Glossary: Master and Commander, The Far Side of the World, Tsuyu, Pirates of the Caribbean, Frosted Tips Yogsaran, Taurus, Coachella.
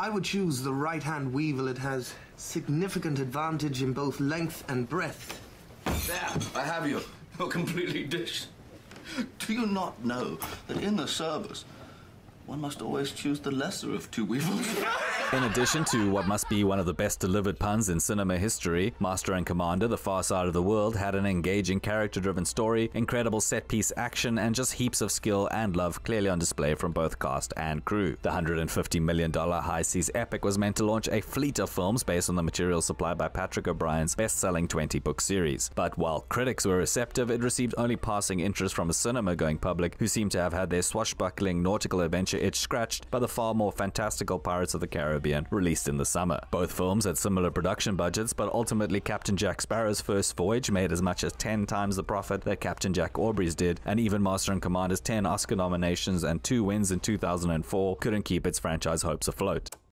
I would choose the right-hand weevil. It has significant advantage in both length and breadth. There, I have you. You're completely dished. Do you not know that in the service, one must always choose the lesser of two weevils? In addition to what must be one of the best delivered puns in cinema history, Master and Commander, The Far Side of the World had an engaging character-driven story, incredible set-piece action, and just heaps of skill and love clearly on display from both cast and crew. The $150 million high seas epic was meant to launch a fleet of films based on the material supplied by Patrick O'Brien's best-selling 20-book series. But while critics were receptive, it received only passing interest from a cinema-going public who seemed to have had their swashbuckling nautical adventure itch scratched by the far more fantastical Pirates of the Caribbean released in the summer. Both films had similar production budgets, but ultimately Captain Jack Sparrow's first voyage made as much as 10 times the profit that Captain Jack Aubrey's did, and even Master and Commander's 10 Oscar nominations and 2 wins in 2004 couldn't keep its franchise hopes afloat.